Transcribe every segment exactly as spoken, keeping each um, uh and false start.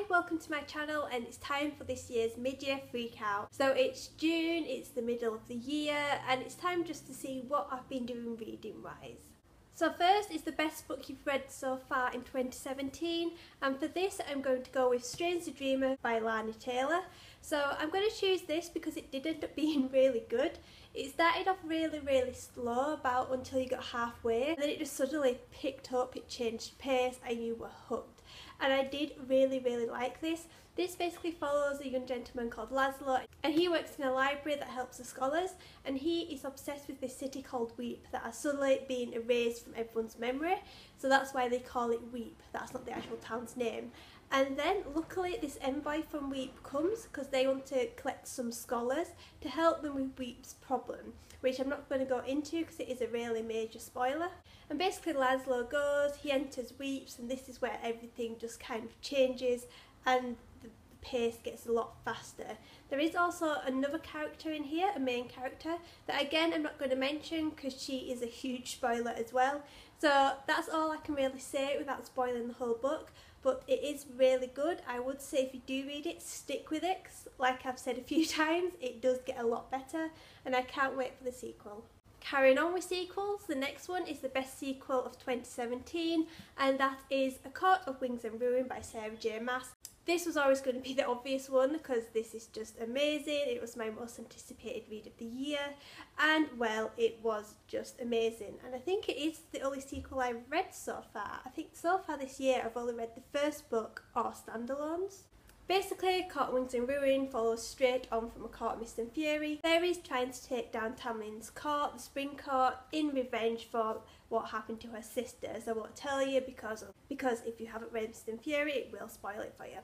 Hi, welcome to my channel, and it's time for this year's mid-year freakout. So it's June, it's the middle of the year, and it's time just to see what I've been doing reading wise. So first is the best book you've read so far in twenty seventeen, and for this I'm going to go with Strange the Dreamer by Laini Taylor. So I'm going to choose this because it did end up being really good. It started off really really slow about until you got halfway, and then it just suddenly picked up, it changed pace and you were hooked. And I did really really like this. This basically follows a young gentleman called Laszlo, and he works in a library that helps the scholars, and he is obsessed with this city called Weep that has suddenly been erased from everyone's memory, so that's why they call it Weep, that's not the actual town's name. And then luckily this envoy from Weep comes because they want to collect some scholars to help them with Weep's problem, which I'm not going to go into because it is a really major spoiler. And basically Laszlo goes, he enters Weep's, and this is where everything just kind of changes and the pace gets a lot faster. There is also another character in here, a main character, that again I'm not going to mention because she is a huge spoiler as well. So that's all I can really say without spoiling the whole book, but it is really good. I would say if you do read it, stick with it, cause like I've said a few times, it does get a lot better, and I can't wait for the sequel. Carrying on with sequels, the next one is the best sequel of twenty seventeen, and that is A Court of Wings and Ruin by Sarah J Maas. This was always going to be the obvious one because this is just amazing, it was my most anticipated read of the year, and well, it was just amazing. And I think it is the only sequel I've read so far. I think so far this year I've only read the first book or standalones. Basically, A Court of Wings and Ruin follows straight on from A Court of Mist and Fury. Fairy's trying to take down Tamlin's court, the Spring Court, in revenge for what happened to her sisters. I won't tell you because of, because if you haven't read Mist and Fury, it will spoil it for you.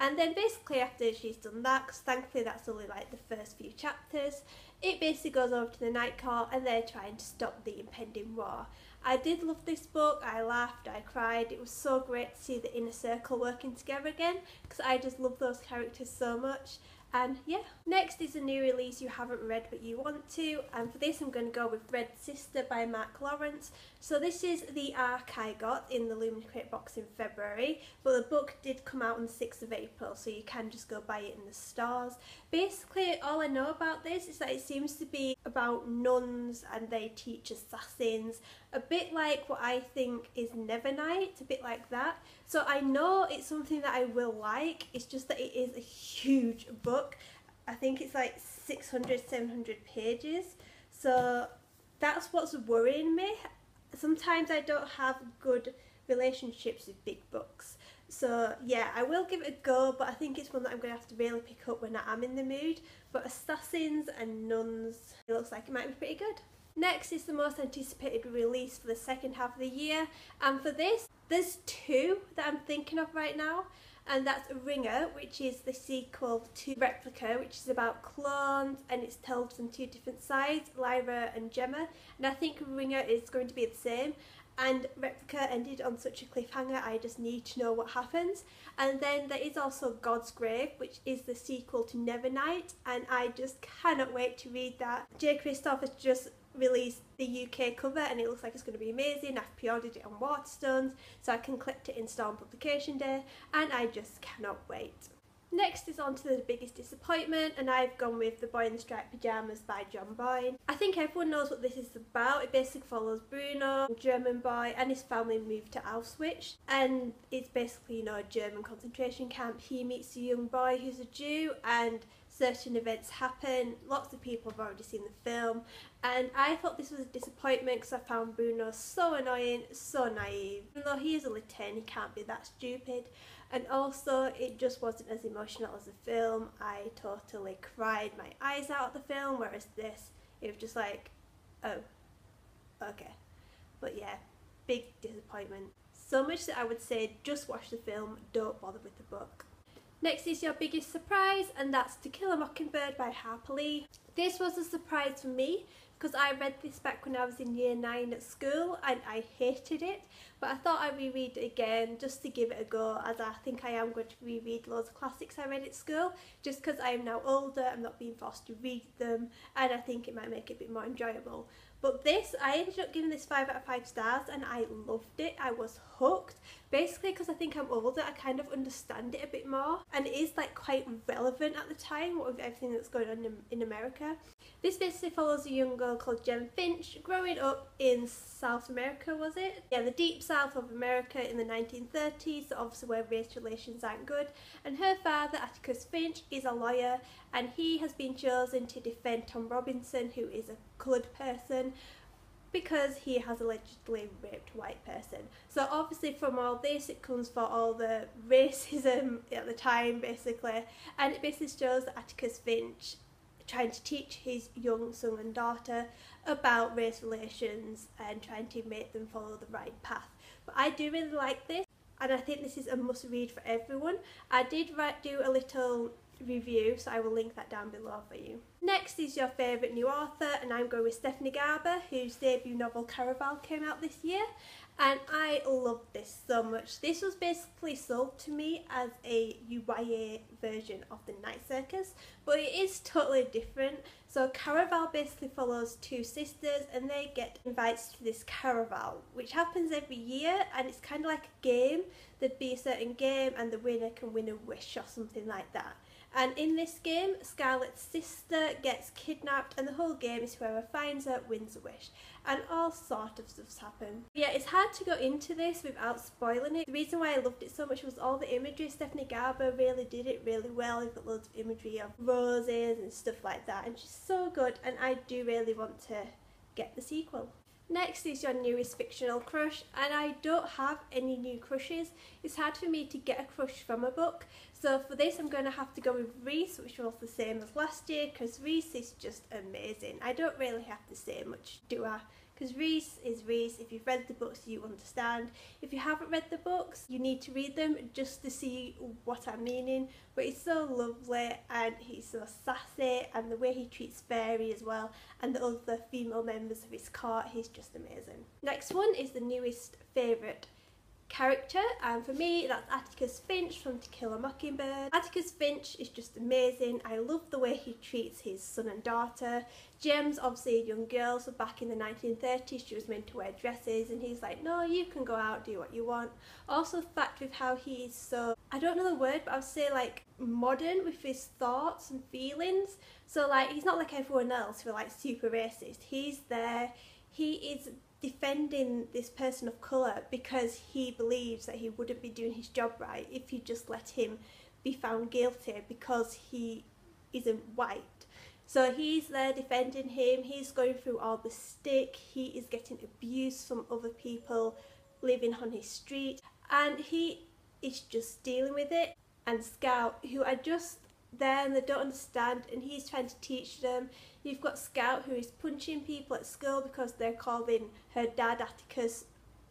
And then basically after she's done that, because thankfully that's only like the first few chapters, it basically goes over to the Night Court and they're trying to stop the impending war. I did love this book, I laughed, I cried, it was so great to see the inner circle working together again because I just love those characters so much, and yeah. Next is a new release you haven't read but you want to, and for this I'm going to go with Red Sister by Mark Lawrence. So this is the arc I got in the Lumina Crit box in February, but the book did come out on the sixth of April, so you can just go buy it in the stores. Basically all I know about this is that it seems to be about nuns and they teach assassins, a bit like what I think is Nevernight, a bit like that. So I know it's something that I will like, it's just that it is a huge book. I think it's like six hundred, seven hundred pages, so that's what's worrying me. Sometimes I don't have good relationships with big books, so yeah, I will give it a go, but I think it's one that I'm going to have to really pick up when I am in the mood. But assassins and nuns, it looks like it might be pretty good. Next is the most anticipated release for the second half of the year, and for this there's two that I'm thinking of right now, and that's Ringer, which is the sequel to Replica, which is about clones, and it's told from two different sides, Lyra and Gemma, and I think Ringer is going to be the same. And Replica ended on such a cliffhanger, I just need to know what happens. And then there is also God's Grave, which is the sequel to Nevernight, and I just cannot wait to read that. Jay Kristoff has just released the U K cover and it looks like it's going to be amazing. I've pre-ordered it on Waterstones so I can collect it in store on publication day, and I just cannot wait. Next is on to the biggest disappointment, and I've gone with The Boy in the Striped Pyjamas by John Boyne. I think everyone knows what this is about. It basically follows Bruno, a German boy, and his family moved to Auschwitz, and it's basically, you know, a German concentration camp. He meets a young boy who's a Jew, and certain events happen. Lots of people have already seen the film, and I thought this was a disappointment because I found Bruno so annoying, so naive. Even though he is only ten, he can't be that stupid. And also it just wasn't as emotional as the film. I totally cried my eyes out at the film, whereas this, it was just like, oh, okay. But yeah, big disappointment. So much that I would say just watch the film, don't bother with the book. Next is your biggest surprise, and that's To Kill a Mockingbird by Harper Lee. This was a surprise for me because I read this back when I was in year nine at school and I hated it, but I thought I'd reread it again just to give it a go, as I think I am going to reread loads of classics I read at school just because I am now older, I'm not being forced to read them, and I think it might make it a bit more enjoyable. But this, I ended up giving this five out of five stars and I loved it. I was hooked. Basically because I think I'm older, I kind of understand it a bit more. And it is like quite relevant at the time, what with everything that's going on in, in America. This basically follows a young girl called Gem Finch growing up in South America, was it? Yeah, the deep south of America in the nineteen thirties, so obviously where race relations aren't good. And her father, Atticus Finch, is a lawyer and he has been chosen to defend Tom Robinson, who is a coloured person, because he has allegedly raped a white person. So obviously from all this it comes for all the racism at the time basically, and it basically shows Atticus Finch trying to teach his young son and daughter about race relations and trying to make them follow the right path. But I do really like this and I think this is a must read for everyone. I did write, do a little review, so I will link that down below for you. Next is your favourite new author, and I'm going with Stephanie Garber, whose debut novel Caraval came out this year, and I loved this so much. This was basically sold to me as a U Y A version of The Night Circus, but it is totally different. So Caraval basically follows two sisters and they get invited to this Caraval, which happens every year, and it's kind of like a game. There'd be a certain game and the winner can win a wish or something like that. And in this game, Scarlet's sister gets kidnapped and the whole game is whoever finds her wins a wish. And all sort of stuff's happened. Yeah, it's hard to go into this without spoiling it. The reason why I loved it so much was all the imagery. Stephanie Garber really did it really well. We've got loads of imagery of roses and stuff like that. And she's so good and I do really want to get the sequel. Next is your newest fictional crush, and I don't have any new crushes. It's hard for me to get a crush from a book, so for this I'm going to have to go with Rhys, which was the same as last year, because Rhys is just amazing. I don't really have to say much, do I? Because Rhys is Rhys. If you've read the books, you understand. If you haven't read the books, you need to read them just to see what I'm meaning. But he's so lovely and he's so sassy, and the way he treats Fairy as well and the other female members of his court, he's just amazing. Next one is the newest favourite character, and for me that's Atticus Finch from To Kill a Mockingbird. Atticus Finch is just amazing. I love the way he treats his son and daughter. Gem's obviously a young girl, so back in the nineteen thirties she was meant to wear dresses, and he's like, no, you can go out, do what you want. Also the fact with how he is so, I don't know the word, but I would say like modern with his thoughts and feelings. So like, he's not like everyone else who are like super racist. He's there, he is defending this person of colour because he believes that he wouldn't be doing his job right if you just let him be found guilty because he isn't white. So he's there defending him, he's going through all the stick, he is getting abuse from other people living on his street, and he is just dealing with it. And Scout, who are just there and they don't understand, and he's trying to teach them. You've got Scout, who is punching people at school because they're calling her dad Atticus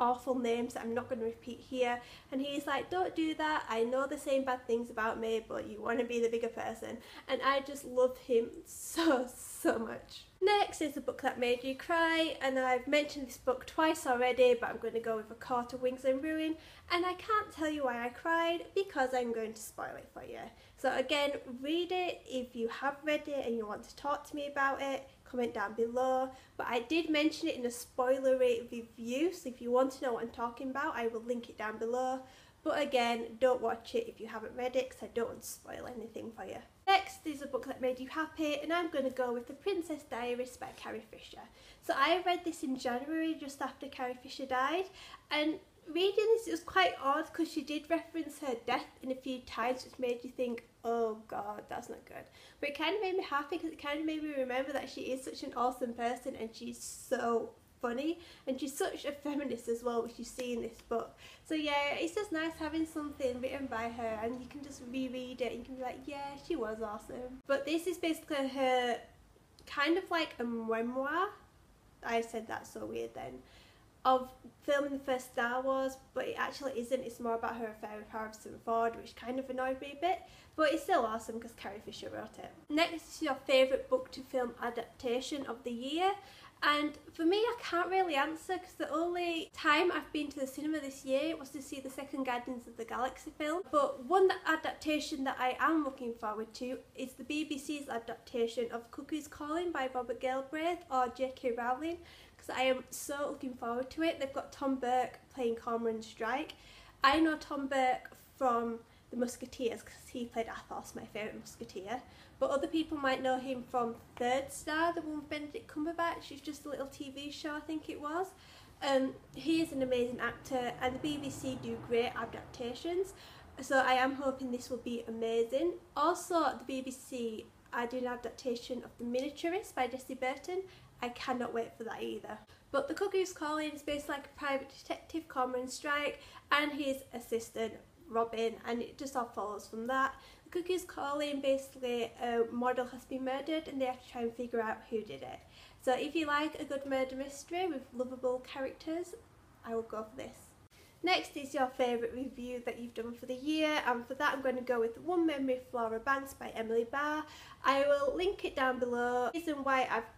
awful names that I'm not going to repeat here, and he's like, don't do that, I know they're saying bad things about me, but you want to be the bigger person. And I just love him so so much. Next is the book that made you cry, and I've mentioned this book twice already, but I'm going to go with A Court of Wings and Ruin, and I can't tell you why I cried because I'm going to spoil it for you. So again, read it if you have read it and you want to talk to me about it, comment down below. But I did mention it in a spoilery review, so if you want to know what I'm talking about, I will link it down below. But again, don't watch it if you haven't read it because I don't want to spoil anything for you. Next is a book that made you happy, and I'm going to go with The Princess Diaries by Carrie Fisher. So I read this in January just after Carrie Fisher died, and reading this it was quite odd because she did reference her death in a few times, which made you think, oh god, that's not good. But it kind of made me happy because it kind of made me remember that she is such an awesome person and she's so funny, and she's such a feminist as well, which you see in this book. So yeah, it's just nice having something written by her and you can just reread it and you can be like, yeah, she was awesome. But this is basically her kind of like a memoir, I said that's so weird then, of filming the first Star Wars, but it actually isn't, it's more about her affair with Harrison Ford, which kind of annoyed me a bit, but it's still awesome because Carrie Fisher wrote it. Next is your favourite book to film adaptation of the year, And for me, I can't really answer because the only time I've been to the cinema this year was to see the second Guardians of the Galaxy film. But one adaptation that I am looking forward to is the B B C's adaptation of Cuckoo's Calling by Robert Galbraith or J K Rowling, because I am so looking forward to it. They've got Tom Burke playing Cormoran Strike. I know Tom Burke from The Musketeers because he played Athos, my favourite musketeer. But other people might know him from Third Star, the one with Benedict Cumberbatch. It's just a little T V show, I think it was. Um, he is an amazing actor, and the B B C do great adaptations, so I am hoping this will be amazing. Also, the B B C are doing an adaptation of The Miniaturist by Jessie Burton. I cannot wait for that either. But The Cuckoo's Calling is based like a private detective, Cormoran Strike, and his assistant, Robin, and it just all follows from that. The Cuckoo's Calling, basically a model has been murdered and they have to try and figure out who did it. So if you like a good murder mystery with lovable characters, I would go for this. Next is your favourite review that you've done for the year, and for that I'm going to go with One Memory Flora Banks by Emily Barr. I will link it down below. The reason why I've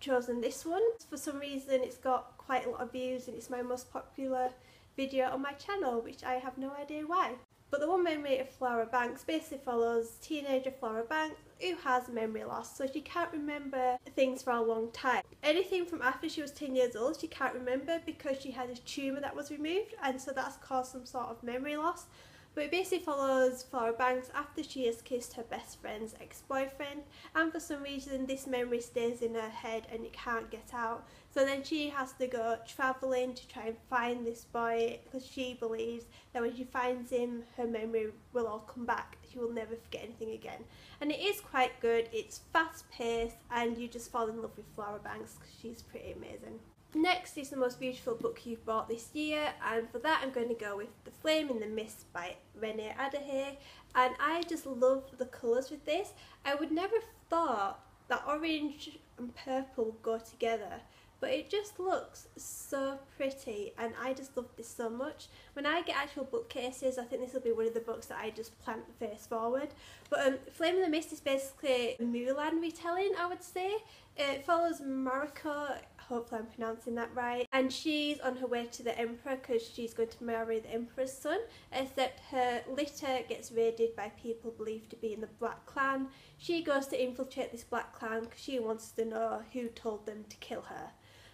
chosen this one, for some reason it's got quite a lot of views and it's my most popular video on my channel, which I have no idea why. But The One Memory of Flora Banks basically follows teenager Flora Banks who has memory loss, so she can't remember things for a long time. Anything from after she was ten years old she can't remember because she had a tumour that was removed, and so that's caused some sort of memory loss. But it basically follows Flora Banks after she has kissed her best friend's ex-boyfriend, and for some reason this memory stays in her head and it can't get out. So then she has to go travelling to try and find this boy because she believes that when she finds him her memory will all come back. She will never forget anything again. And it is quite good, it's fast paced, and you just fall in love with Flora Banks because she's pretty amazing. Next is the most beautiful book you've bought this year, and for that I'm going to go with The Flame in the Mist by Renée Adahir. And I just love the colours with this. I would never have thought that orange and purple go together, but it just looks so pretty and I just love this so much. When I get actual bookcases, I think this will be one of the books that I just plant face forward. But um, Flame in the Mist is basically a Mulan retelling, I would say. It follows Mariko, hopefully I'm pronouncing that right, and she's on her way to the Emperor because she's going to marry the Emperor's son, except her litter gets raided by people believed to be in the Black Clan. She goes to infiltrate this Black Clan because she wants to know who told them to kill her.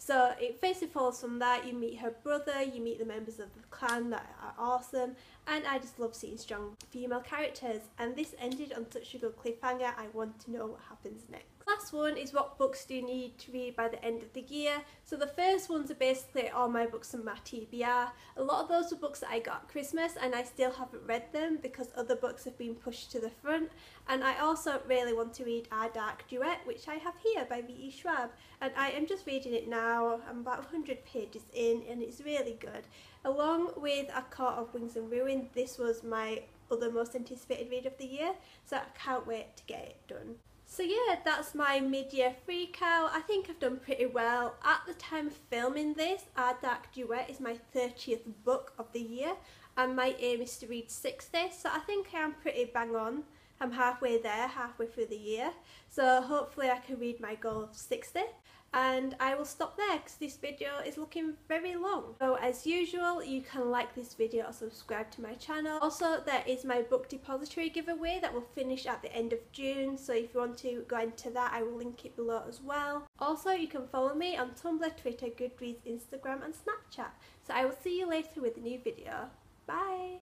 So it basically follows from that. You meet her brother, you meet the members of the clan that are awesome, and I just love seeing strong female characters, and this ended on such a good cliffhanger. I want to know what happens next. Last one is what books do you need to read by the end of the year. So the first ones are basically all my books on my T B R. A lot of those were books that I got at Christmas and I still haven't read them because other books have been pushed to the front. And I also really want to read Our Dark Duet, which I have here by V E Schwab, and I am just reading it now. I'm about one hundred pages in and it's really good. Along with A Court of Wings and Ruin, this was my other most anticipated read of the year, so I can't wait to get it done. So yeah, that's my mid-year freakout. I think I've done pretty well. At the time of filming this, Our Dark Duet is my thirtieth book of the year, and my aim is to read sixty, so I think I am pretty bang on. I'm halfway there, halfway through the year, so hopefully I can read my goal of sixty. And I will stop there because this video is looking very long. So as usual, you can like this video or subscribe to my channel. Also, there is my book depository giveaway that will finish at the end of June, so if you want to go into that, I will link it below as well. Also, you can follow me on Tumblr, Twitter, Goodreads, Instagram and Snapchat. So I will see you later with a new video. Bye!